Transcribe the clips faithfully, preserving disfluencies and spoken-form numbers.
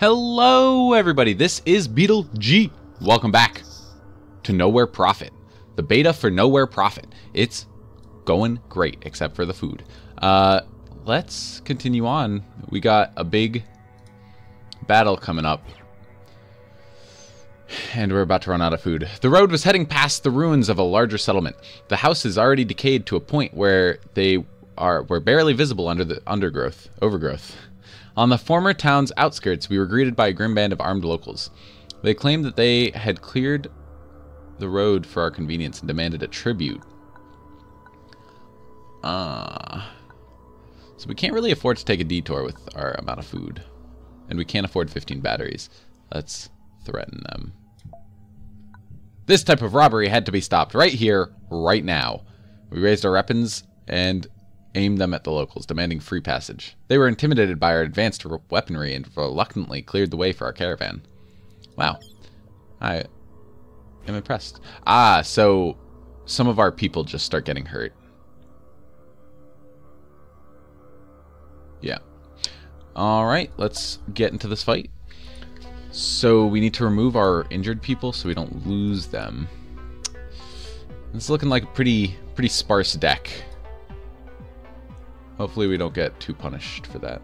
Hello everybody, this is Beetle G. Welcome back to Nowhere Prophet, the beta for Nowhere Prophet. It's going great, except for the food. Uh, let's continue on. We got a big battle coming up. And we're about to run out of food. The road was heading past the ruins of a larger settlement. The house is already decayed to a point where they are were barely visible under the undergrowth, overgrowth. On the former town's outskirts, we were greeted by a grim band of armed locals. They claimed that they had cleared the road for our convenience and demanded a tribute. Ah. Uh, so we can't really afford to take a detour with our amount of food. And we can't afford fifteen batteries. Let's threaten them. This type of robbery had to be stopped right here, right now. We raised our weapons and aimed them at the locals, demanding free passage. They were intimidated by our advanced weaponry and reluctantly cleared the way for our caravan. Wow. I am impressed. Ah, so some of our people just start getting hurt. Yeah. Alright, let's get into this fight. So we need to remove our injured people so we don't lose them. It's looking like a pretty, pretty sparse deck. Hopefully we don't get too punished for that.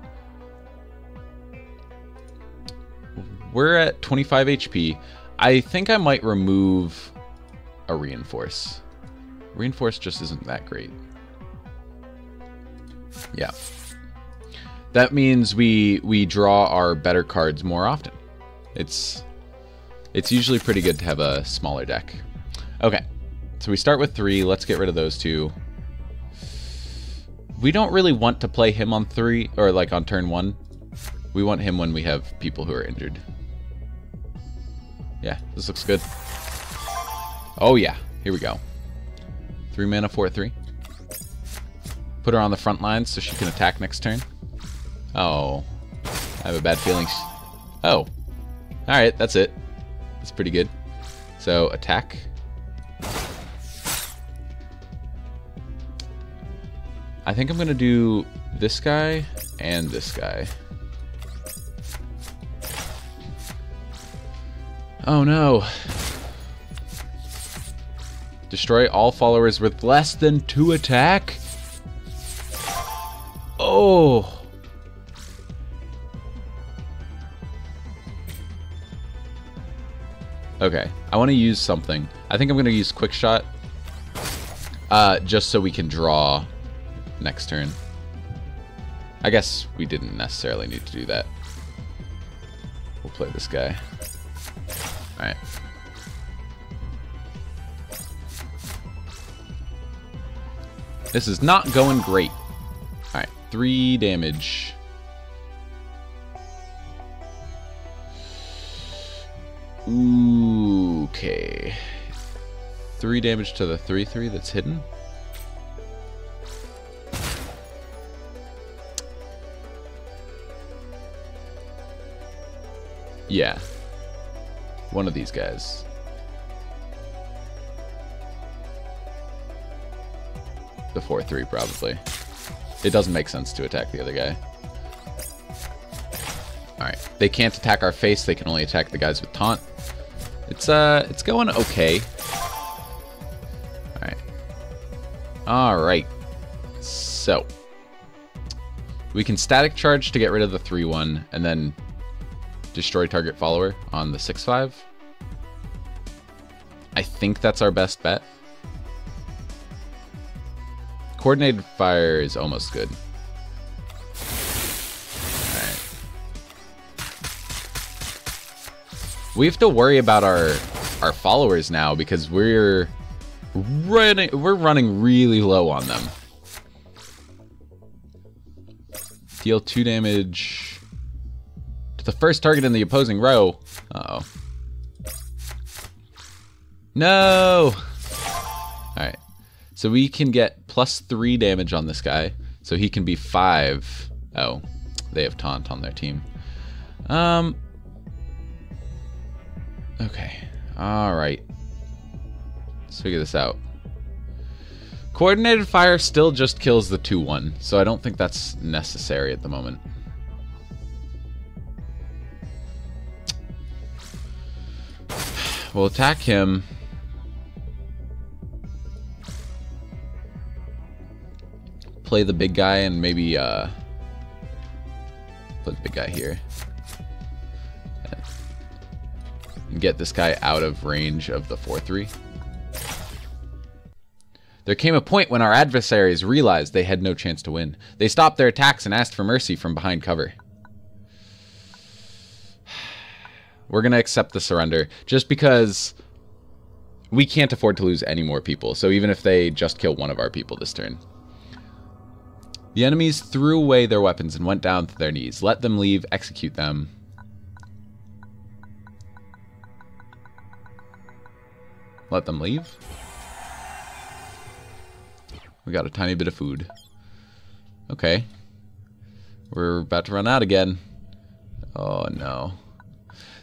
We're at twenty-five H P. I think I might remove a reinforce. Reinforce just isn't that great. Yeah. That means we we draw our better cards more often. It's it's usually pretty good to have a smaller deck. Okay. So we start with three. Let's get rid of those two. We don't really want to play him on three, or like on turn one. We want him when we have people who are injured. Yeah, this looks good. Oh yeah, here we go. Three mana, four, three. Put her on the front line so she can attack next turn. Oh, I have a bad feeling. Oh, all right, that's it. That's pretty good. So attack. I think I'm gonna do this guy and this guy. Oh no. Destroy all followers with less than two attack? Oh. Okay, I wanna use something. I think I'm gonna use Quick Shot, uh, just so we can draw next turn. I guess we didn't necessarily need to do that. We'll play this guy. Alright. This is not going great. Alright, three damage. Ooh, okay. Three damage to the three three that's hidden. Yeah, one of these guys. The four three probably. It doesn't make sense to attack the other guy. Alright, they can't attack our face, they can only attack the guys with taunt. It's uh, it's going okay. Alright. Alright, so. We can static charge to get rid of the three one and then destroy target follower on the six five. I think that's our best bet. Coordinated fire is almost good. Alright. We have to worry about our our followers now because we're running we're running really low on them. Deal two damage. The first target in the opposing row. Uh-oh. No! Alright. So we can get plus three damage on this guy. So he can be five. Oh. They have taunt on their team. Um. Okay. Alright. Let's figure this out. Coordinated fire still just kills the two one. So I don't think that's necessary at the moment. We'll attack him. Play the big guy and maybe uh, play the big guy here. And get this guy out of range of the four three. There came a point when our adversaries realized they had no chance to win. They stopped their attacks and asked for mercy from behind cover. We're going to accept the surrender just because we can't afford to lose any more people. So even if they just kill one of our people this turn. The enemies threw away their weapons and went down to their knees. Let them leave. Execute them. Let them leave. We got a tiny bit of food. Okay. We're about to run out again. Oh no.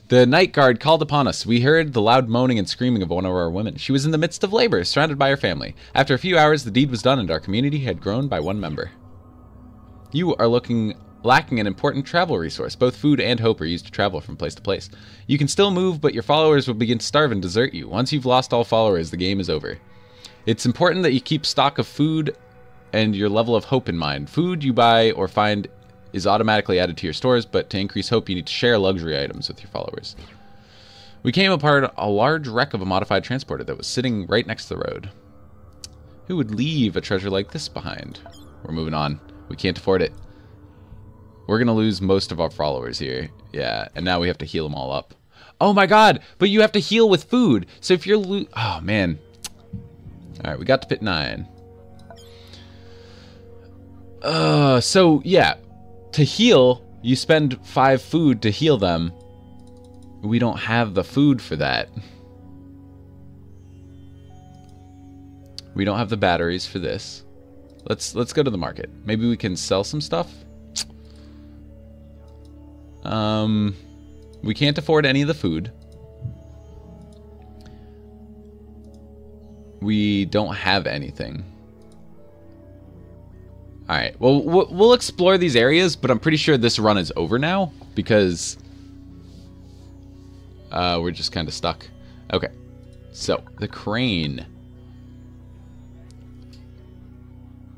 The night guard called upon us. We heard the loud moaning and screaming of one of our women. She was in the midst of labor, surrounded by her family. After a few hours, the deed was done and our community had grown by one member. You are looking lacking an important travel resource. Both food and hope are used to travel from place to place. You can still move, but your followers will begin to starve and desert you. Once you've lost all followers, the game is over. It's important that you keep stock of food and your level of hope in mind. Food you buy or find is automatically added to your stores, but to increase hope, you need to share luxury items with your followers. We came upon a large wreck of a modified transporter that was sitting right next to the road. Who would leave a treasure like this behind? We're moving on. We can't afford it. We're going to lose most of our followers here. Yeah, and now we have to heal them all up. Oh my god, but you have to heal with food. So if you're lo- Oh, man. Alright, we got to pit nine. Uh, so, yeah. To heal, you spend five food to heal them. We don't have the food for that. We don't have the batteries for this. Let's let's go to the market. Maybe we can sell some stuff. Um, we can't afford any of the food. We don't have anything. All right. Well, we'll explore these areas, but I'm pretty sure this run is over now because uh, we're just kind of stuck. Okay. So the crane.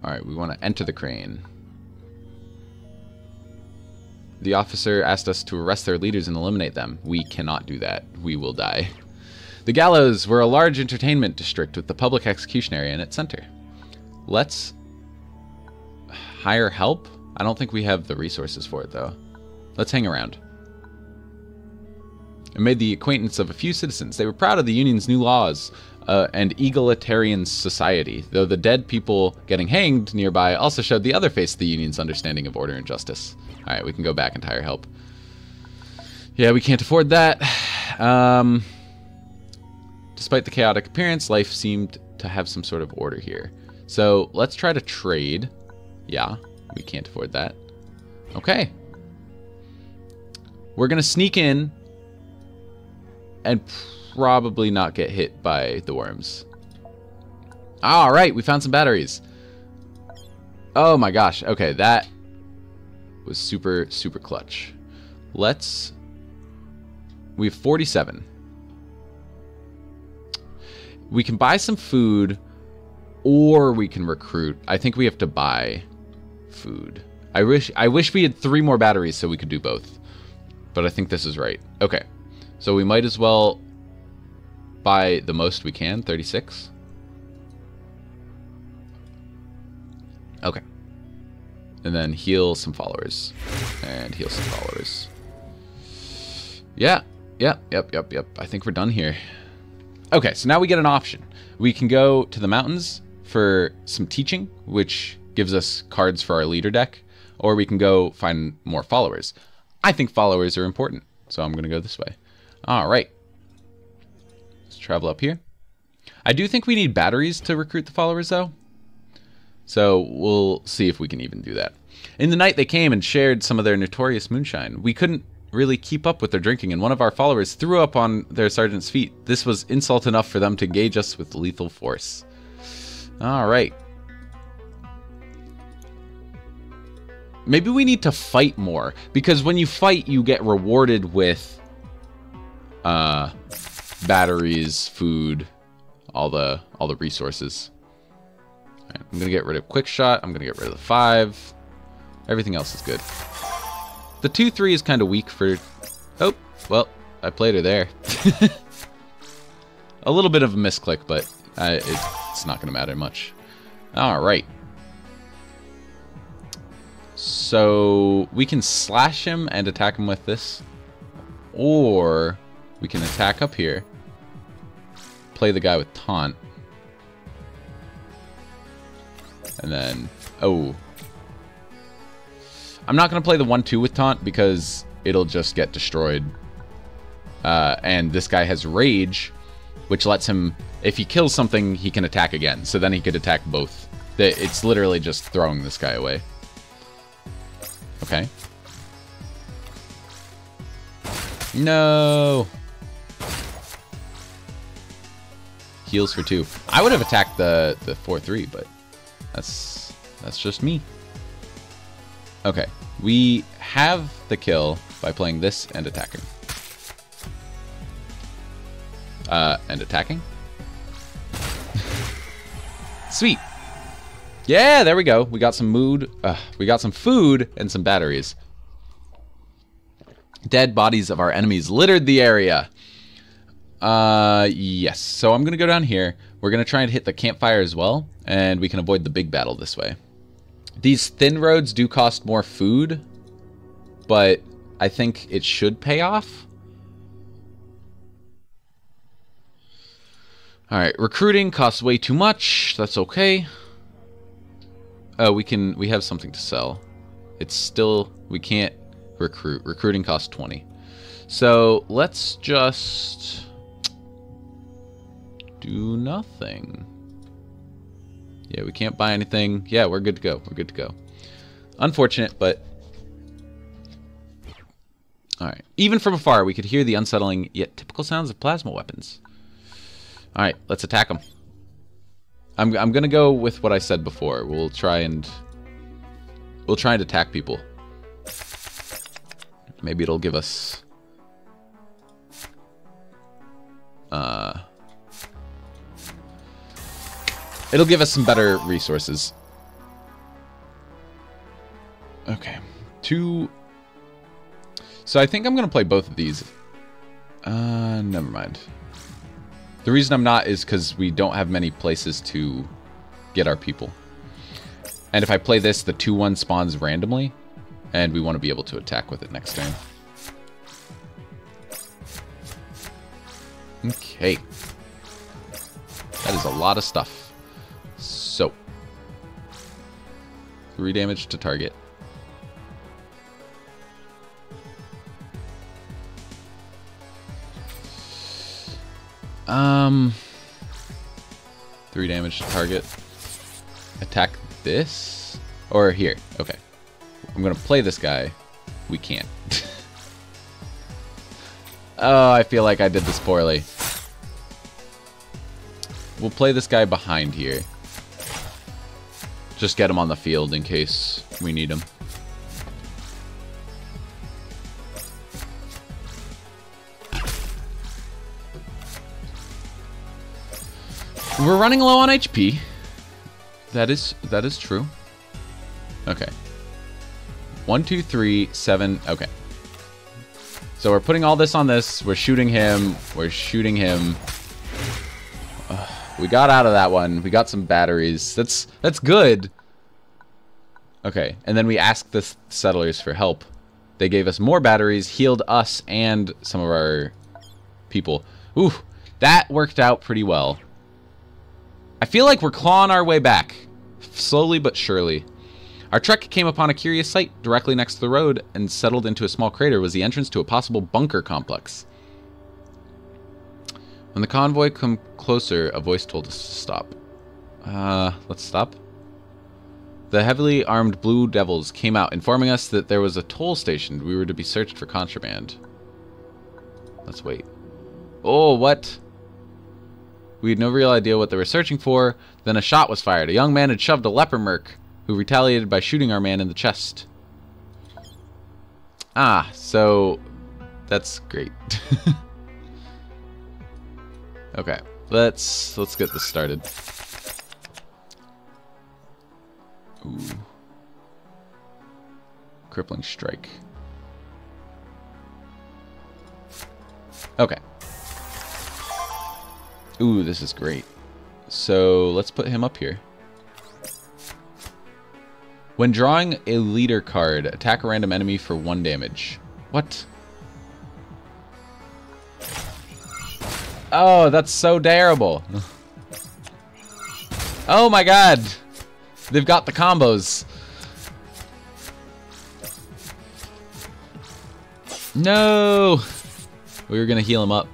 All right. We want to enter the crane. The officer asked us to arrest their leaders and eliminate them. We cannot do that. We will die. The gallows were a large entertainment district with the public execution area in its center. Let's hire help? I don't think we have the resources for it, though. Let's hang around. It made the acquaintance of a few citizens. They were proud of the union's new laws uh, and egalitarian society, though the dead people getting hanged nearby also showed the other face of the union's understanding of order and justice. All right, we can go back and hire help. Yeah, we can't afford that. Um... Despite the chaotic appearance, life seemed to have some sort of order here. So let's try to trade. Yeah, we can't afford that. Okay. We're going to sneak in and probably not get hit by the worms. All right, we found some batteries. Oh my gosh. Okay, that was super, super clutch. Let's... We have forty-seven. We can buy some food, or we can recruit. I think we have to buy food. I wish I wish we had three more batteries so we could do both. But I think this is right. Okay. So we might as well buy the most we can, thirty-six. Okay. And then heal some followers. And heal some followers. Yeah. Yep, yeah, yep, yep, yep. I think we're done here. Okay, so now we get an option. We can go to the mountains for some teaching, which gives us cards for our leader deck, or we can go find more followers. I think followers are important, so I'm going to go this way. All right. Let's travel up here. I do think we need batteries to recruit the followers, though. So we'll see if we can even do that. In the night, they came and shared some of their notorious moonshine. We couldn't really keep up with their drinking, and one of our followers threw up on their sergeant's feet. This was insult enough for them to gauge us with lethal force. All right. Maybe we need to fight more, because when you fight, you get rewarded with uh, batteries, food, all the all the resources. All right, I'm gonna get rid of Quick Shot. I'm gonna get rid of the five. Everything else is good. The two three is kind of weak for. Oh well, I played her there. A little bit of a misclick, but I, it, it's not gonna matter much. All right. So we can slash him and attack him with this, or we can attack up here, play the guy with taunt, and then, oh, I'm not going to play the one two with taunt because it'll just get destroyed, uh, and this guy has rage, which lets him, if he kills something, he can attack again, so then he could attack both. It's literally just throwing this guy away. Okay. No. Heals for two. I would have attacked the the four three, but that's that's just me. Okay, we have the kill by playing this and attacking. Uh, and attacking. Sweet. Yeah, there we go. We got some mood. Uh, we got some food and some batteries. Dead bodies of our enemies littered the area. Uh, yes. So I'm going to go down here. We're going to try and hit the campfire as well. And we can avoid the big battle this way. These thin roads do cost more food. But I think it should pay off. All right. Recruiting costs way too much. That's okay. Oh, we can, we have something to sell. It's still, we can't recruit. Recruiting costs twenty. So let's just do nothing. Yeah, we can't buy anything. Yeah, we're good to go. We're good to go. Unfortunate, but. All right. Even from afar, we could hear the unsettling yet typical sounds of plasma weapons. All right, let's attack them. I'm, I'm gonna go with what I said before. We'll try and we'll try and attack people. Maybe it'll give us uh, it'll give us some better resources. Okay, two. So I think I'm gonna play both of these. Uh, never mind. The reason I'm not is because we don't have many places to get our people. And if I play this, the two one spawns randomly, and we want to be able to attack with it next turn. Okay. That is a lot of stuff. So. Three damage to target. Um, three damage to target. Attack this or here. Okay, I'm gonna play this guy. We can't. Oh, I feel like I did this poorly. We'll play this guy behind here. Just get him on the field in case we need him. We're running low on H P. That is that is true. Okay. One, two, three, seven. Okay. So we're putting all this on this. We're shooting him. We're shooting him. Uh, we got out of that one. We got some batteries. That's that's good. Okay. And then we asked the settlers for help. They gave us more batteries, healed us, and some of our people. Ooh, that worked out pretty well. I feel like we're clawing our way back, slowly but surely. Our trek came upon a curious sight directly next to the road and settled into a small crater was the entrance to a possible bunker complex. When the convoy came closer, a voice told us to stop. Uh, let's stop. The heavily armed Blue Devils came out, informing us that there was a toll station. We were to be searched for contraband. Let's wait. Oh, what? We had no real idea what they were searching for. Then a shot was fired. A young man had shoved a leper merc, who retaliated by shooting our man in the chest. Ah, so that's great. Okay, let's let's get this started. Ooh. Crippling strike. Okay. Ooh, this is great. So let's put him up here. When drawing a leader card, attack a random enemy for one damage. What? Oh, that's so terrible. Oh my god. They've got the combos. No. We were gonna heal him up.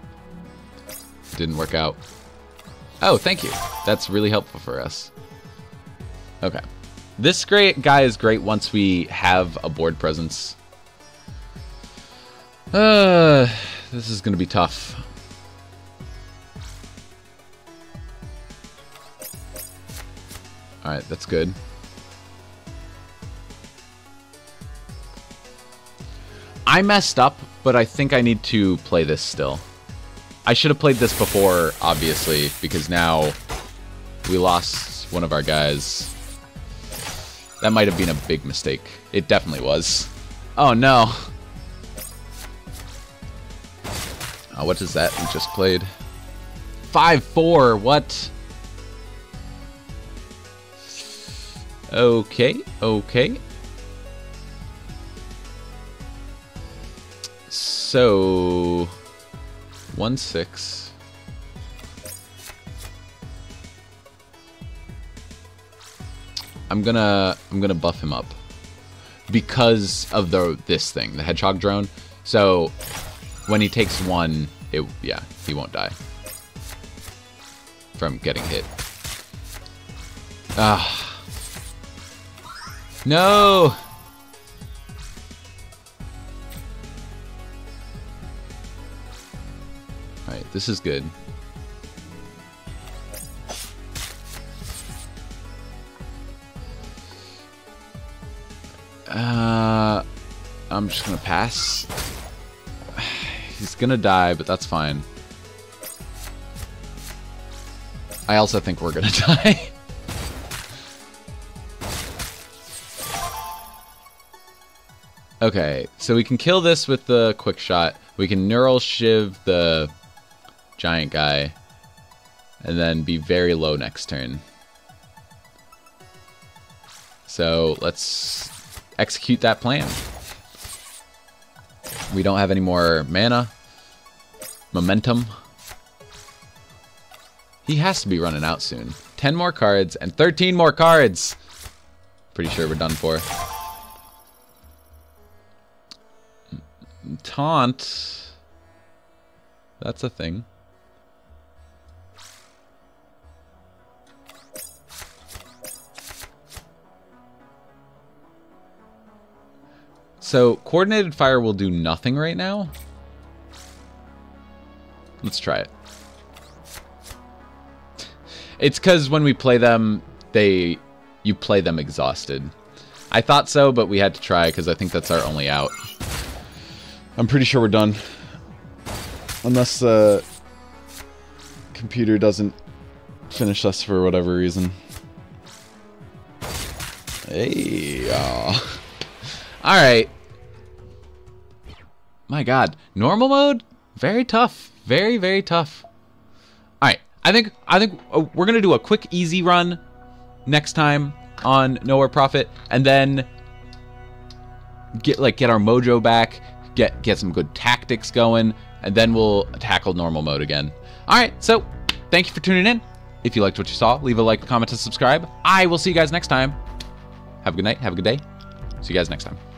Didn't work out. Oh, thank you. That's really helpful for us. Okay. This great guy is great once we have a board presence. Uh, this is gonna be tough. Alright, that's good. I messed up, but I think I need to play this still. I should have played this before, obviously, because now we lost one of our guys. That might have been a big mistake. It definitely was. Oh, no. Oh, what is that we just played? five four, what? Okay, okay. So... One six. I'm gonna I'm gonna buff him up because of the this thing, the hedgehog drone. So when he takes one, it yeah he won't die from getting hit. Ah, no. This is good. Uh, I'm just gonna pass. He's gonna die, but that's fine. I also think we're gonna die. Okay, so we can kill this with the quick shot. We can neural shiv the giant guy, and then be very low next turn. So let's execute that plan. We don't have any more mana, momentum. He has to be running out soon. ten more cards and thirteen more cards. Pretty sure we're done for. Taunt. That's a thing. So, coordinated fire will do nothing right now. Let's try it. It's because when we play them, they you play them exhausted. I thought so, but we had to try because I think that's our only out. I'm pretty sure we're done. Unless the uh, computer doesn't finish us for whatever reason. Hey, aw. All right. My god, normal mode, very tough, very very tough. All right, I think I think we're gonna do a quick easy run next time on Nowhere Prophet, and then get like get our mojo back, get get some good tactics going, and then we'll tackle normal mode again. All right, so thank you for tuning in. If you liked what you saw, leave a like, comment, and subscribe. I will see you guys next time. Have a good night. Have a good day. See you guys next time.